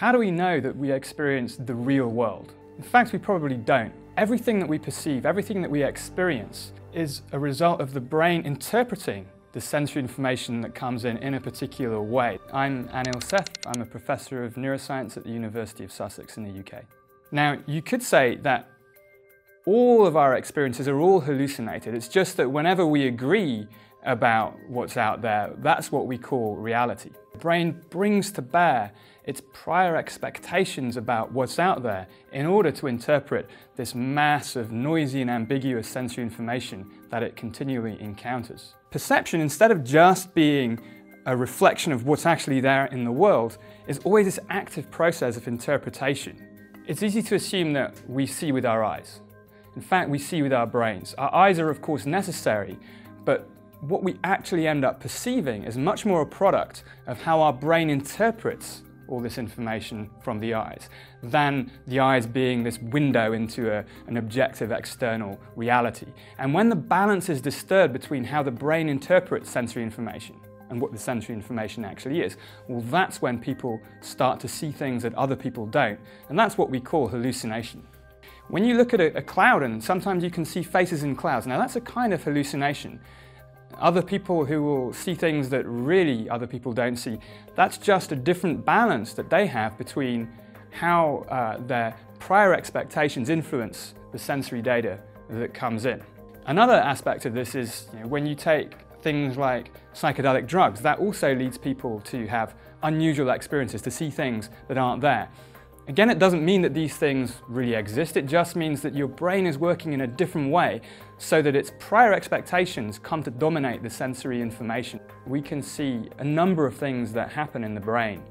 How do we know that we experience the real world? In fact, we probably don't. Everything that we perceive, everything that we experience is a result of the brain interpreting the sensory information that comes in a particular way. I'm Anil Seth. I'm a professor of neuroscience at the University of Sussex in the UK. Now, you could say that all of our experiences are all hallucinated. It's just that whenever we agree about what's out there, that's what we call reality. The brain brings to bear its prior expectations about what's out there in order to interpret this mass of noisy and ambiguous sensory information that it continually encounters. Perception, instead of just being a reflection of what's actually there in the world, is always this active process of interpretation. It's easy to assume that we see with our eyes. In fact, we see with our brains. Our eyes are, of course, necessary, but what we actually end up perceiving is much more a product of how our brain interprets all this information from the eyes than the eyes being this window into an objective external reality. And when the balance is disturbed between how the brain interprets sensory information and what the sensory information actually is, well, that's when people start to see things that other people don't, and that's what we call hallucination. When you look at a cloud, and sometimes you can see faces in clouds, now that's a kind of hallucination. Other people who will see things that really other people don't see, that's just a different balance that they have between how their prior expectations influence the sensory data that comes in. Another aspect of this is, you know, when you take things like psychedelic drugs, that also leads people to have unusual experiences, to see things that aren't there. Again, it doesn't mean that these things really exist, it just means that your brain is working in a different way so that its prior expectations come to dominate the sensory information. We can see a number of things that happen in the brain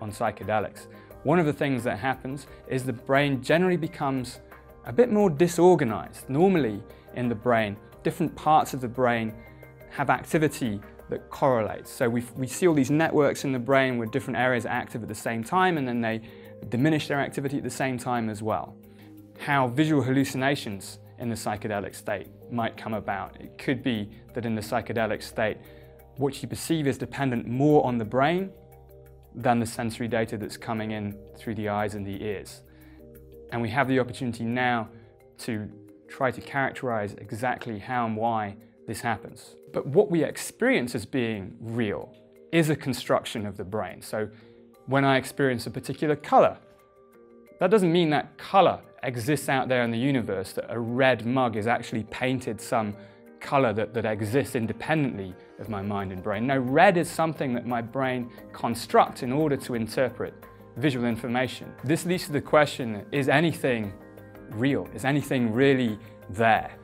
on psychedelics. One of the things that happens is the brain generally becomes a bit more disorganized. Normally in the brain, different parts of the brain have activity that correlates. So we see all these networks in the brain where different areas are active at the same time, and then they diminish their activity at the same time as well. How visual hallucinations in the psychedelic state might come about. It could be that in the psychedelic state, what you perceive is dependent more on the brain than the sensory data that's coming in through the eyes and the ears. And we have the opportunity now to try to characterize exactly how and why this happens. But what we experience as being real is a construction of the brain. So when I experience a particular color, that doesn't mean that color exists out there in the universe, that a red mug is actually painted some color that exists independently of my mind and brain. No, red is something that my brain constructs in order to interpret visual information. This leads to the question, is anything real? Is anything really there?